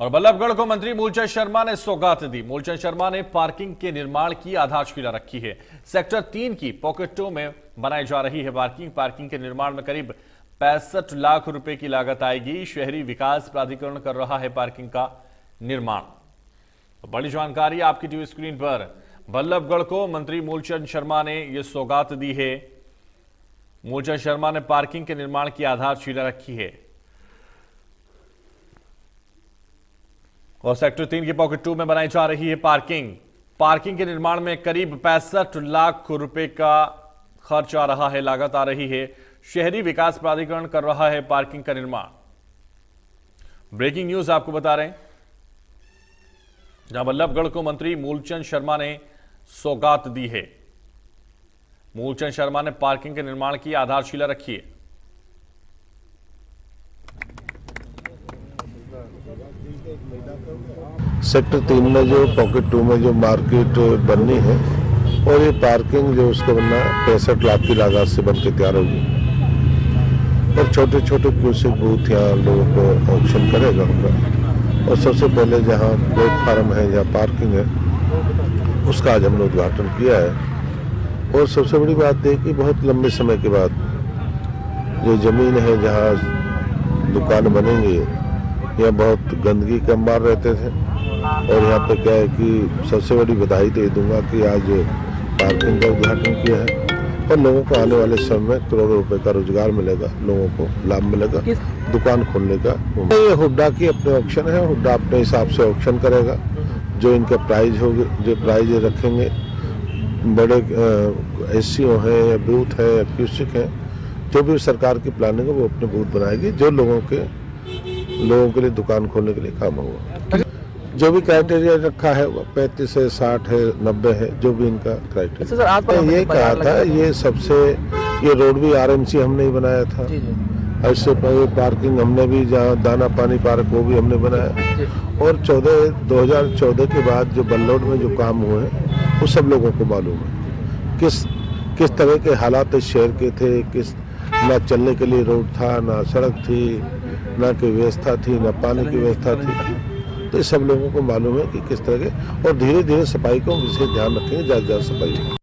और बल्लभगढ़ को मंत्री मूलचंद शर्मा ने सौगात दी। मूलचंद शर्मा ने पार्किंग के निर्माण की आधारशिला रखी है। सेक्टर 3 की पॉकेटों में बनाई जा रही है पार्किंग। पार्किंग के निर्माण में करीब 65 लाख रुपए की लागत आएगी। शहरी विकास प्राधिकरण कर रहा है पार्किंग का निर्माण। तो बड़ी जानकारी आपकी टीवी स्क्रीन पर। बल्लभगढ़ को मंत्री मूलचंद शर्मा ने यह सौगात दी है। मूलचंद शर्मा ने पार्किंग के निर्माण की आधारशिला रखी है और सेक्टर 3 की पॉकेट 2 में बनाई जा रही है पार्किंग। पार्किंग के निर्माण में करीब 65 लाख रुपए का खर्च आ रहा है, लागत आ रही है। शहरी विकास प्राधिकरण कर रहा है पार्किंग का निर्माण। ब्रेकिंग न्यूज आपको बता रहे हैं, जहां बल्लभगढ़ को मंत्री मूलचंद शर्मा ने सौगात दी है। मूलचंद शर्मा ने पार्किंग के निर्माण की आधारशिला रखी है। सेक्टर 3 में जो पॉकेट 2 में जो मार्केट बननी है और ये पार्किंग जो उसका बनना 65 लाख की लागत से बन के तैयार होगी और छोटे छोटे कृषि बूथ यहाँ लोगों को ऑप्शन करेगा होगा। और सबसे पहले जहाँ प्लेटफार्म है या पार्किंग है उसका आज हमने उद्घाटन किया है। और सबसे बड़ी बात है कि बहुत लंबे समय के बाद जो जमीन है जहाँ दुकान बनेंगी, यहाँ बहुत गंदगी का मार रहते थे। और यहाँ पे क्या है कि सबसे बड़ी बधाई तो ये दूंगा कि आज पार्किंग का उद्घाटन किया है और लोगों को आने वाले समय में करोड़ों रुपए का रोजगार मिलेगा, लोगों को लाभ मिलेगा दुकान खोलने का। ये हुड्डा की अपने ऑप्शन है, हुड्डा अपने हिसाब से ऑप्शन करेगा। जो इनका प्राइज होगी, जो प्राइज रखेंगे, बड़े SCO हैं या बूथ है या कृषिक हैं, जो भी सरकार की प्लानिंग है वो अपने बूथ बनाएगी, जो लोगों के लिए दुकान खोलने के लिए काम होगा। जो भी क्राइटेरिया रखा है वो 35 है, 60 है, 90 है, जो भी इनका क्राइटेरिया। मैंने ये कहा था, ये सबसे ये रोड भी RMC हमने ही बनाया था। इससे पहले पार्किंग हमने भी, जहाँ दाना पानी पार्क वो भी हमने बनाया। और 2014 के बाद जो बल्लौड़ में जो काम हुए वो सब लोगों को मालूम है किस तरह के हालात शहर के थे, किस ना चलने के लिए रोड था, ना सड़क थी, ना कोई व्यवस्था थी, ना पानी की व्यवस्था थी। तो सब लोगों को मालूम है कि किस तरह के। और धीरे धीरे सफाई को विशेष ध्यान रखेंगे, ज़्यादा से ज़्यादा सफाई